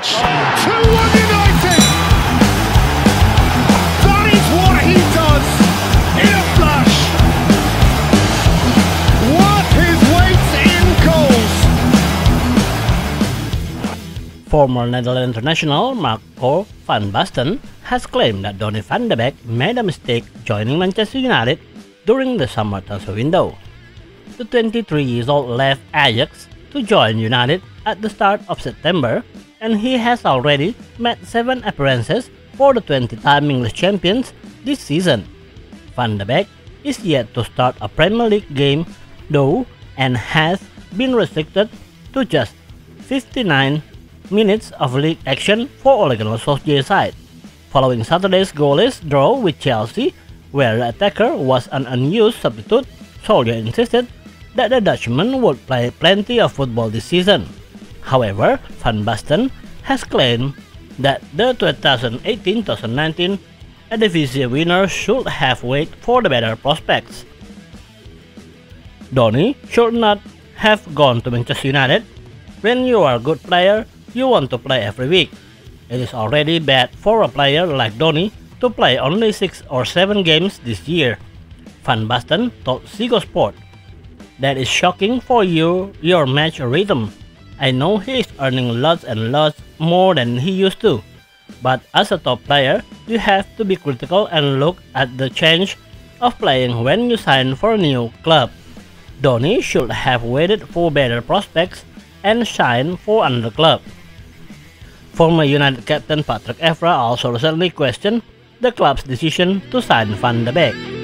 2-1 United! That is what he does in a flash! What his weight in goals! Former Netherlands international Marco van Basten has claimed that Donny van de Beek made a mistake joining Manchester United during the summer transfer window. The 23-year-old left Ajax to join United at the start of September, and he has already made 7 appearances for the 20-time English champions this season. Van de Beek is yet to start a Premier League game though, and has been restricted to just 59 minutes of league action for Ole Gunnar Solskjaer's side, following Saturday's goalless draw with Chelsea, where the attacker was an unused substitute. Solskjaer insisted that the Dutchman would play plenty of football this season. However, Van Basten has claimed that the 2018-2019 Eredivisie winner should have waited for the better prospects. Donny should not have gone to Manchester United. When you are a good player, you want to play every week. It is already bad for a player like Donny to play only 6 or 7 games this year, Van Basten told Ziggo Sport. That is shocking for you, your match rhythm. I know he is earning lots and lots more than he used to, but as a top player, you have to be critical and look at the change of playing when you sign for a new club. Donny should have waited for better prospects and signed for another club. Former United captain Patrick Evra also recently questioned the club's decision to sign Van de Beek.